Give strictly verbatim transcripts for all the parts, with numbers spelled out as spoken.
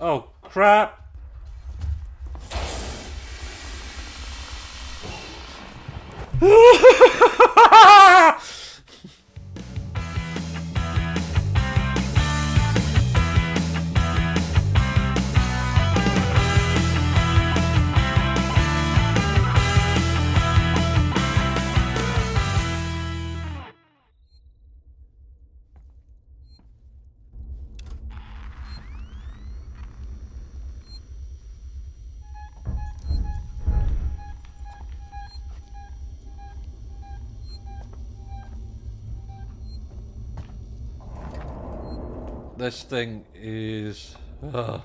Oh, crap. This thing is... Uh,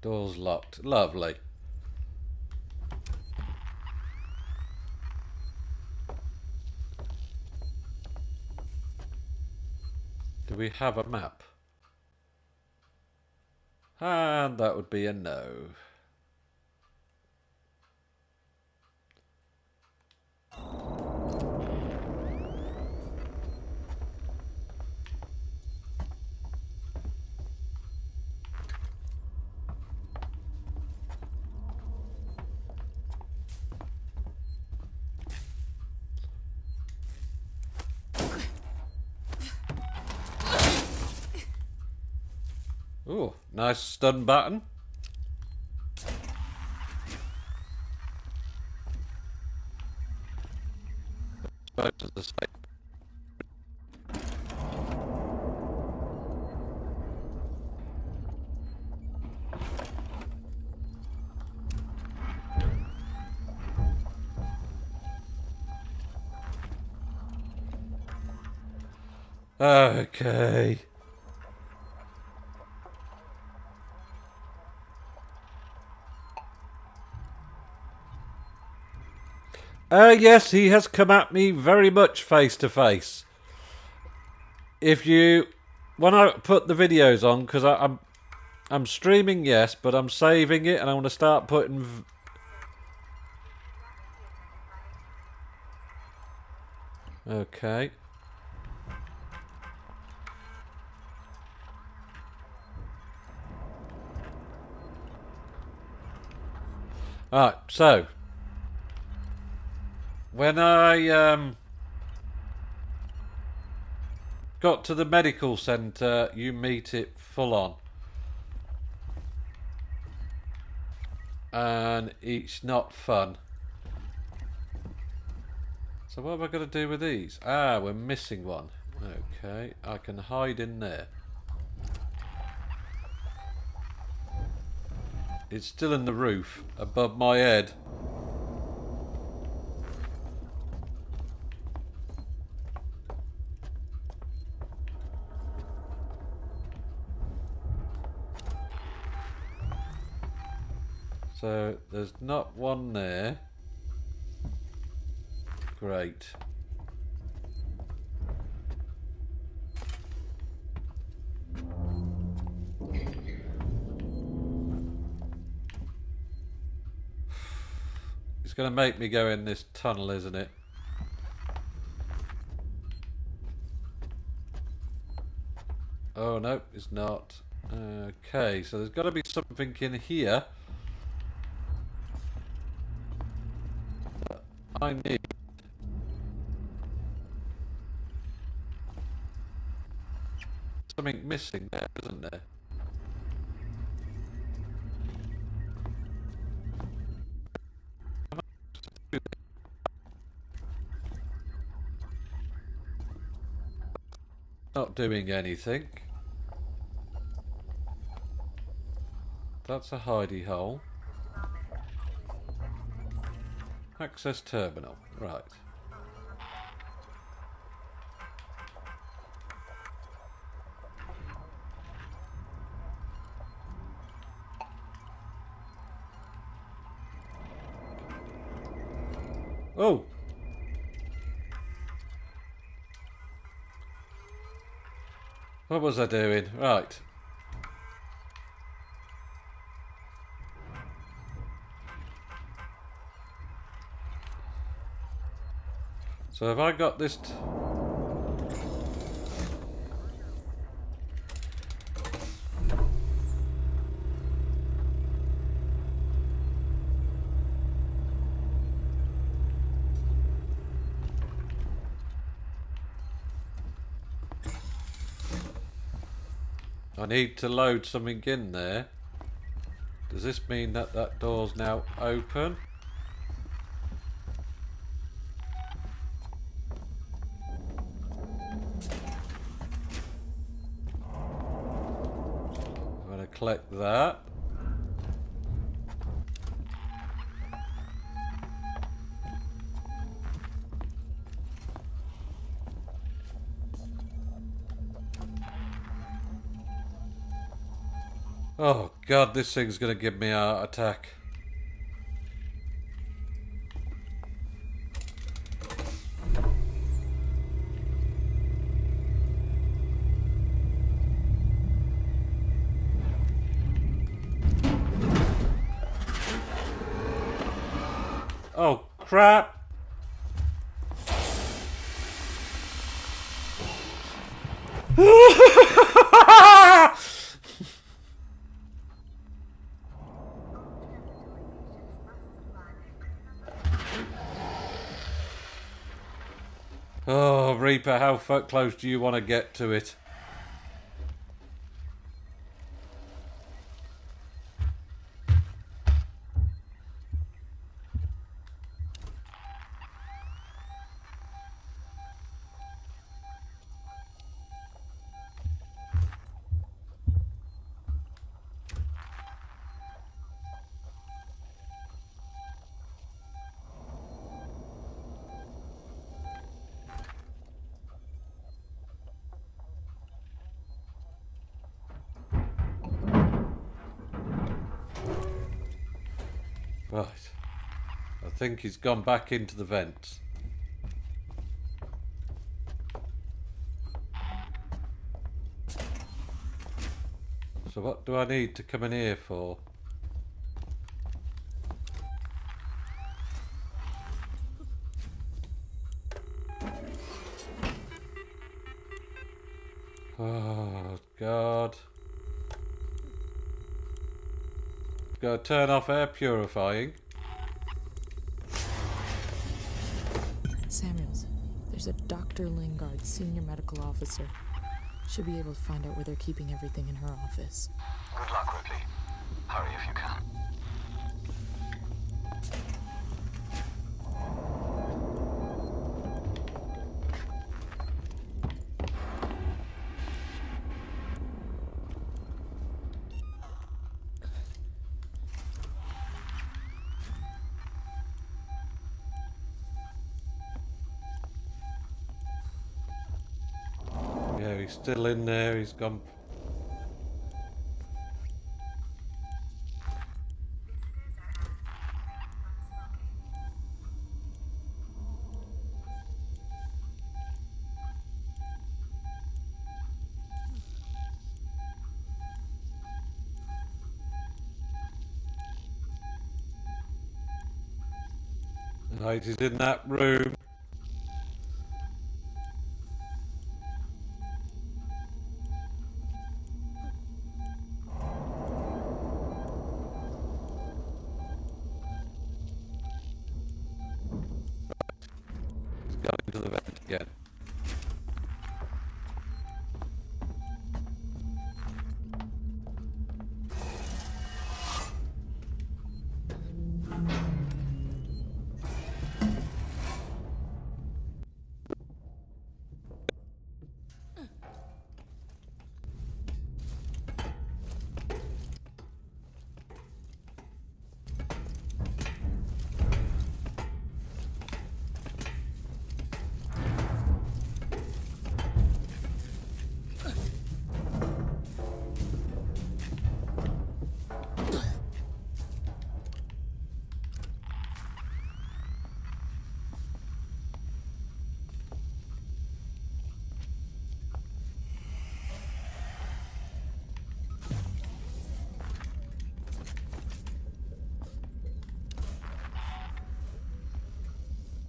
door's locked. Lovely. Do we have a map? And that would be a no. Ooh, nice stun button. Okay. Uh, yes, he has come at me very much face to face. If you, when I put the videos on, because I'm, I'm streaming, yes, but I'm saving it, and I want to start putting. V okay. All right, so. When I um, got to the medical centre, you meet it full on. And it's not fun. So what have I got to do with these? Ah, we're missing one. Okay, I can hide in there. It's still in the roof above my head. So there's not one there. Great. It's going to make me go in this tunnel, isn't it? Oh no, it's not. Okay, so there's got to be something in here. I need. Something missing there, isn't there? Not doing anything. That's a hidey hole. Access terminal, right. Oh! What was I doing? Right. So have I got this? T I need to load something in there. Does this mean that that door's now open? I'm going to collect that. Oh god, this thing's gonna give me a heart attack. Oh crap! Reaper, how fuck close do you want to get to it? Right, I think he's gone back into the vents. So what do I need to come in here for? Oh god. Gotta turn off air purifying. Samuels, there's a Doctor Lingard, senior medical officer. Should be able to find out where they're keeping everything in her office. Good luck, Ripley. Hurry if you can. Yeah, he's still in there, he's gone. Right, he's in that room.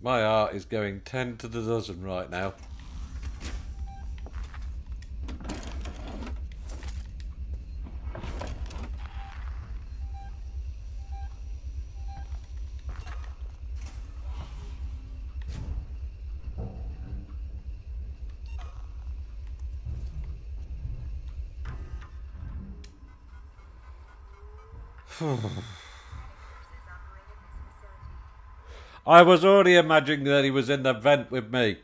My heart is going ten to the dozen right now. I was already imagining that he was in the vent with me.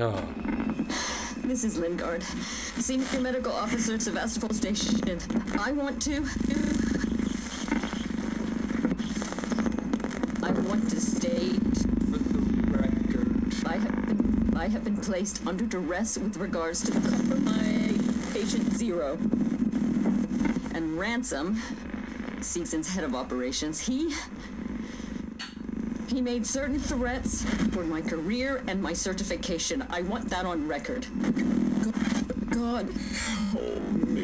Oh. This is Lingard, senior medical officer at Sevastopol Station. I want to... I want to state... For the record... I have been, I have been placed under duress with regards to the compromise patient zero. And Ransom, Season's head of operations, he... He made certain threats for my career and my certification. I want that on record. God, help me.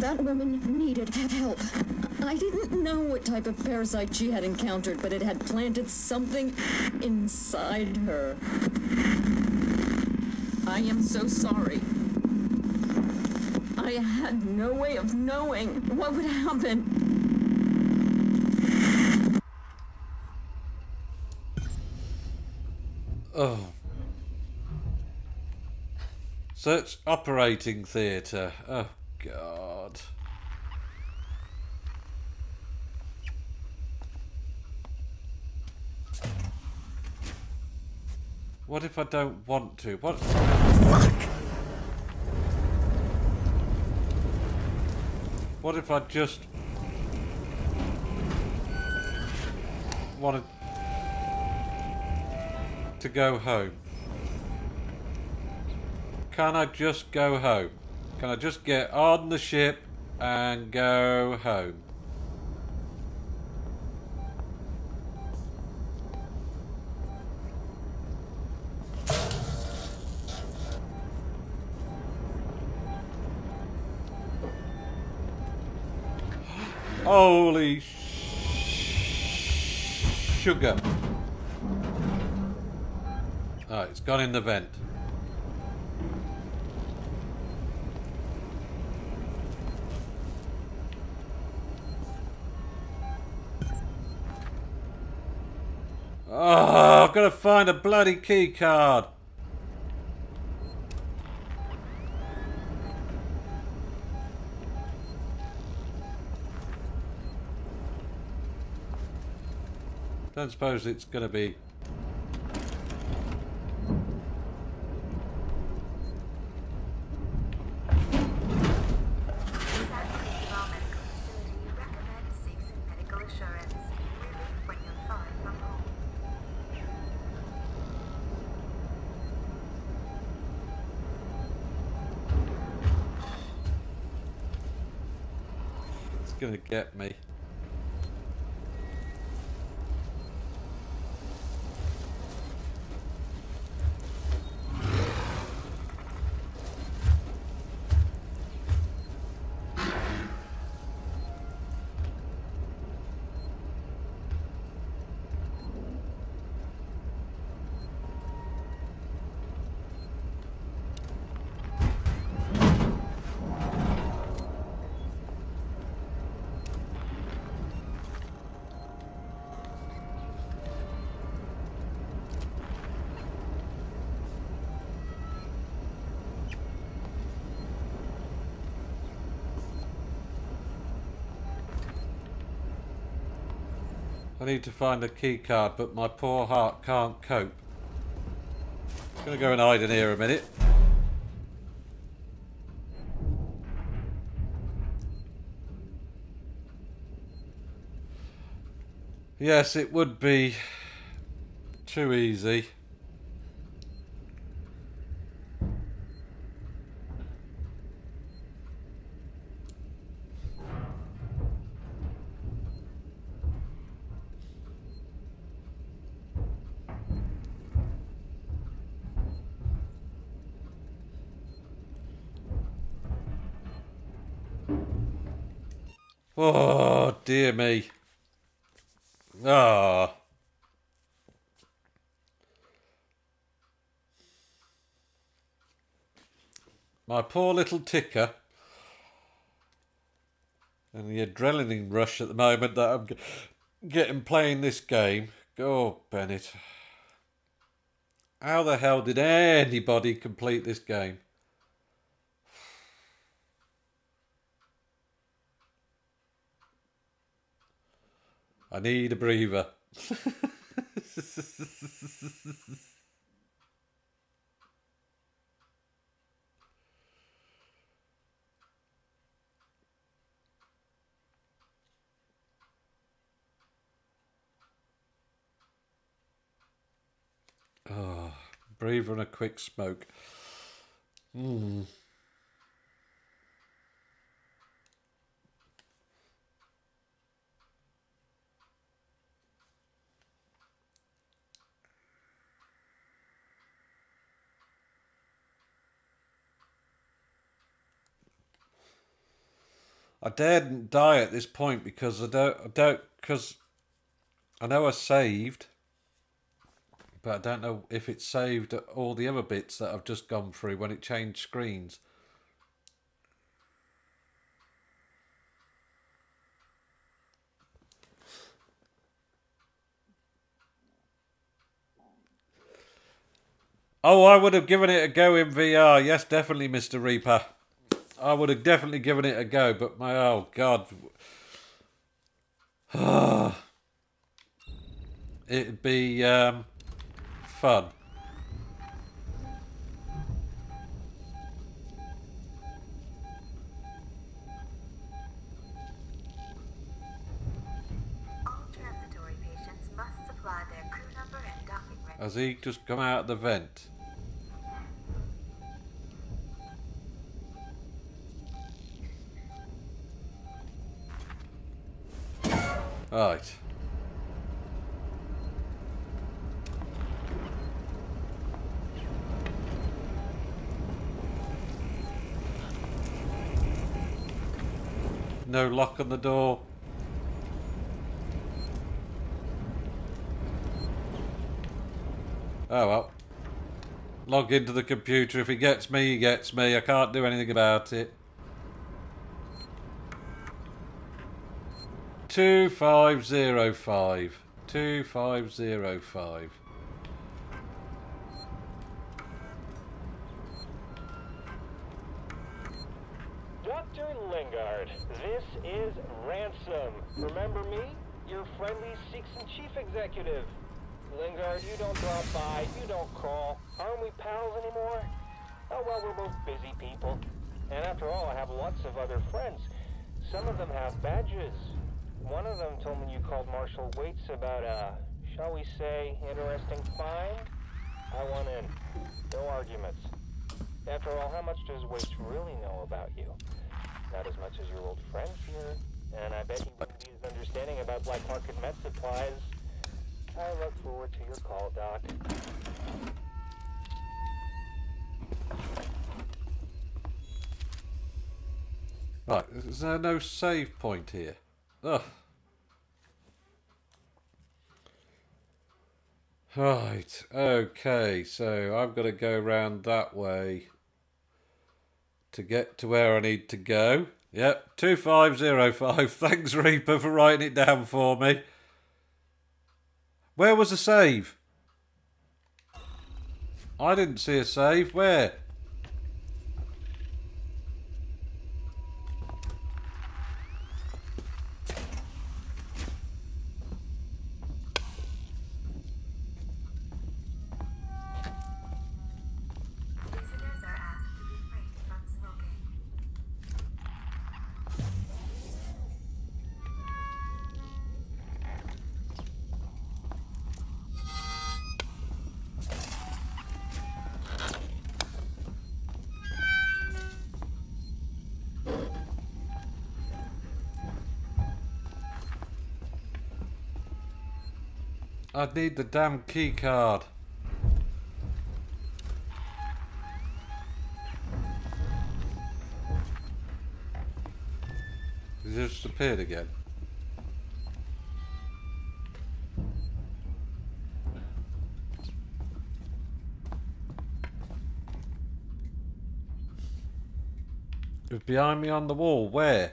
That woman needed help. I didn't know what type of parasite she had encountered, but it had planted something inside her. I am so sorry. I had no way of knowing what would happen. Oh. Search operating theatre. Oh, God. What if I don't want to? What? Fuck! What if I just... want to... to go home? Can I just go home? Can I just get on the ship and go home? Holy sugar. Oh, it's gone in the vent. Oh, I've got to find a bloody key card. Don't suppose it's going to be... gonna get me. I need to find a key card, but my poor heart can't cope. I'm gonna go and hide in here a minute. Yes, it would be too easy. Oh, dear me. Ah. Oh. My poor little ticker. And the adrenaline rush at the moment that I'm get him playing this game. Oh, Bennett. How the hell did anybody complete this game? I need a breather. Oh, breather and a quick smoke. Mm. I daren't die at this point because I don't, I don't, because I know I saved, but I don't know if it saved all the other bits that I've just gone through when it changed screens. Oh, I would have given it a go in V R. Yes, definitely, Mister Reaper. I would have definitely given it a go, but my, oh God. It'd be um, fun. All transitory patients must supply their crew number and docking record. Has he just come out of the vent? Right. No lock on the door. Oh well. Log into the computer. If he gets me, he gets me. I can't do anything about it. Two five zero five. Two five zero five. Doctor Lingard, this is Ransom. Remember me? Your friendly Seekson chief executive. Lingard, you don't drop by, you don't call. Aren't we pals anymore? Oh well, we're both busy people. And after all, I have lots of other friends. Some of them have badges. One of them told me you called Marshall Waits about a, shall we say, interesting find? I want in. No arguments. After all, how much does Waits really know about you? Not as much as your old friend here, and I bet he needs an understanding about black market med supplies. I look forward to your call, Doc. Right, is there no save point here? Ugh. Right, okay, so I've got to go around that way to get to where I need to go. Yep, two five zero five. Thanks, Reaper, for writing it down for me. Where was the save? I didn't see a save. Where? I'd need the damn key card. It just appeared again. It was behind me on the wall. Where?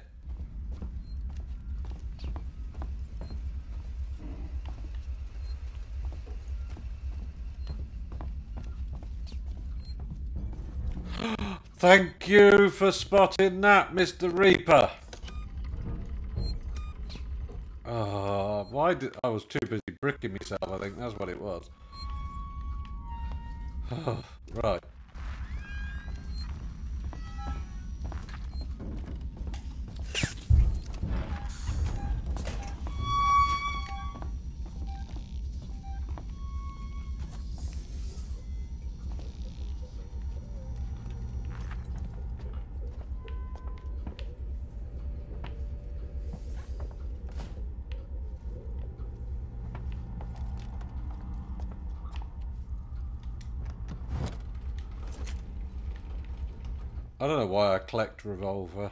Thank you for spotting that, Mister Reaper. Oh, why did... I was too busy bricking myself, I think. That's what it was. Oh, right. I don't know why I collect revolver.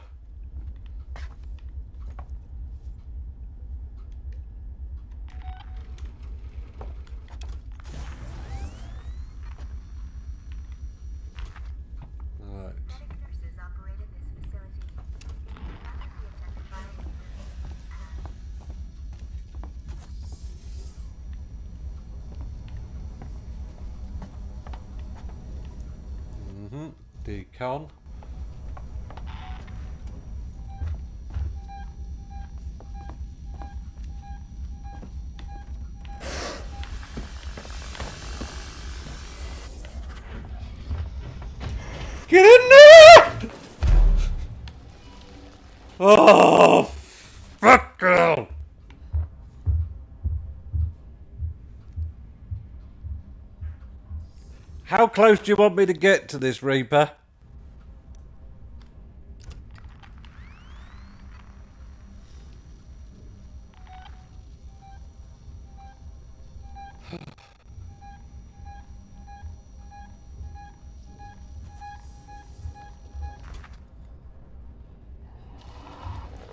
Right. Mm-hmm. Decon. Get in there! Oh, fuck, girl! How close do you want me to get to this, Reaper?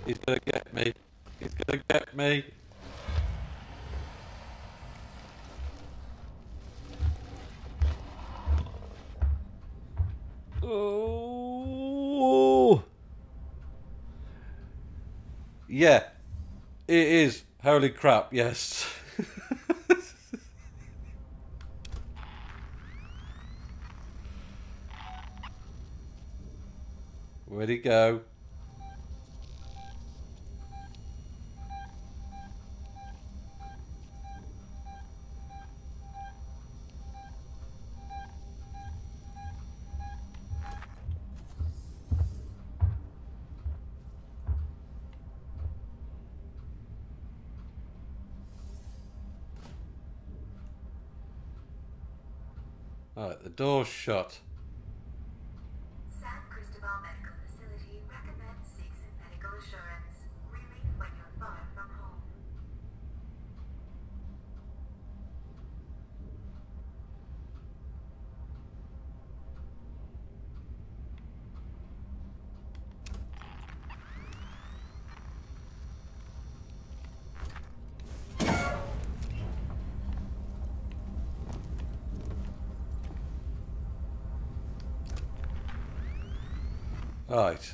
He's gonna get me. He's gonna get me. Oh. Yeah. It is. Holy crap, yes. Where'd he go? Alright, the door's shut. San Cristobal Medical Facility recommends seeks medical assurance. Relief when you're far from home. Right.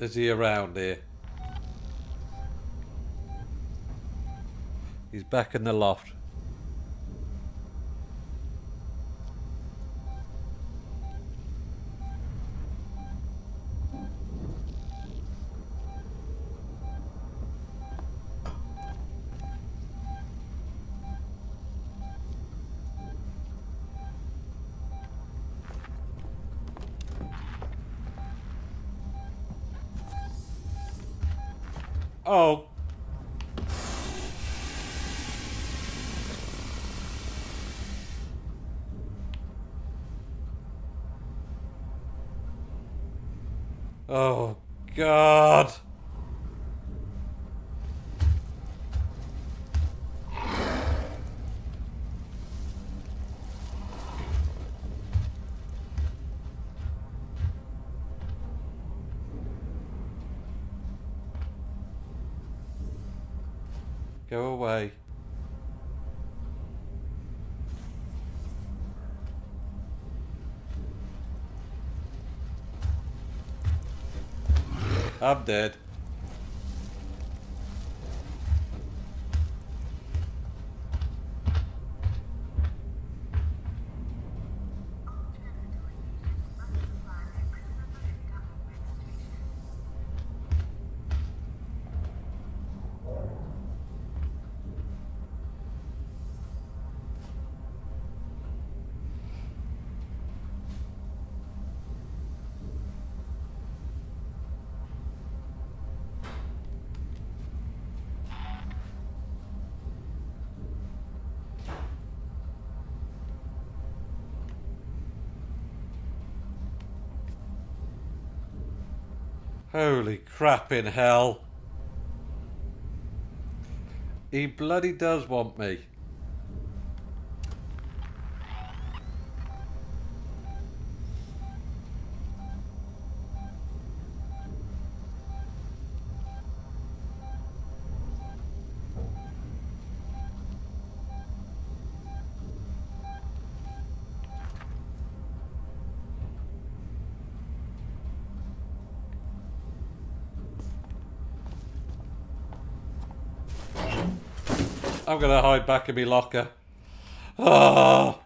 Is he around here? He's back in the loft. Oh. Oh, God. Go away. I'm dead. Holy crap in hell. He bloody does want me. I'm going to hide back in my locker. Oh.